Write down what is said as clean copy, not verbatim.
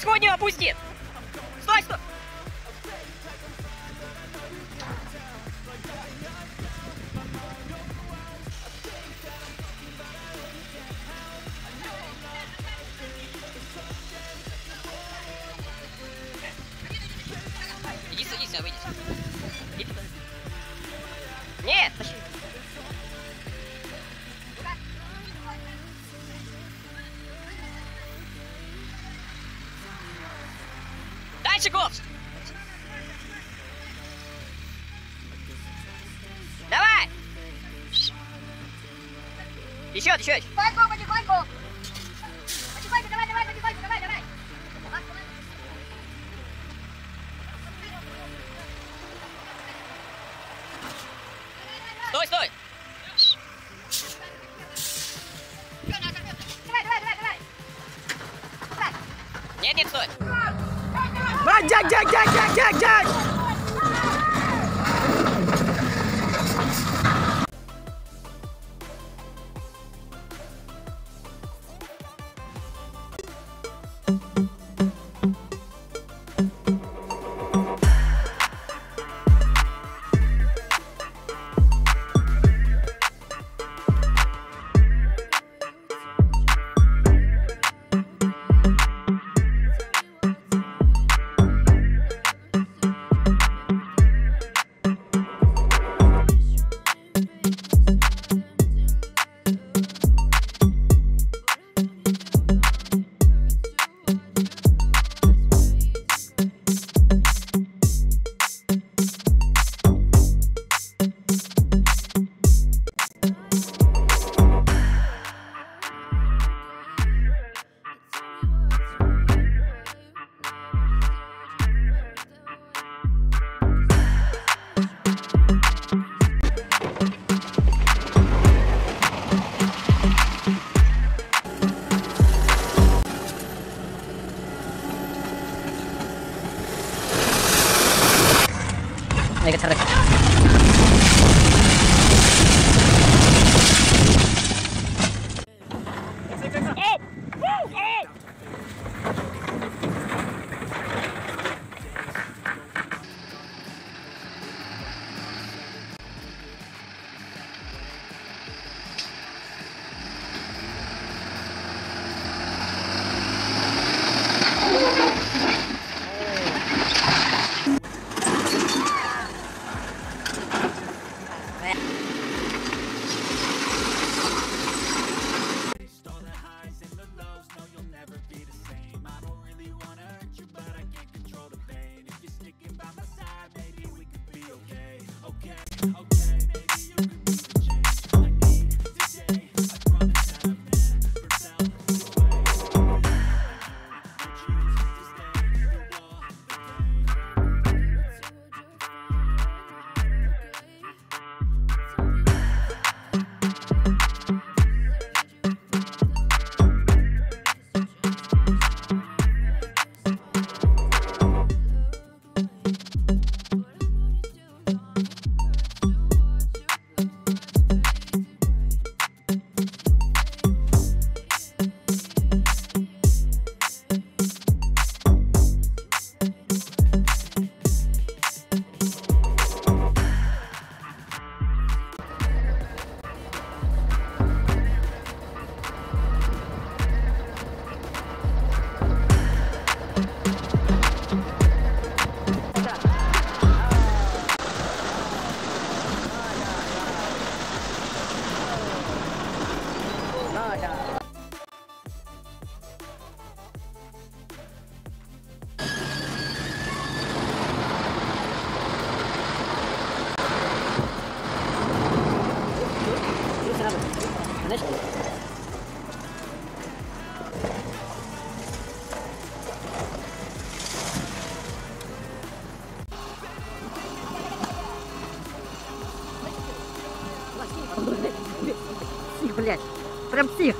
Сходню опусти! Стой, стой! Иди садись, а выйди. Нет, пошли. Давай! Еще, еще, еще. Потихоньку, потихоньку. Потихоньку, давай, давай, потихоньку, давай, давай. Стой, стой. Давай, давай, давай, давай. Нет, нет, стой. Jack! Блядь, прям псих.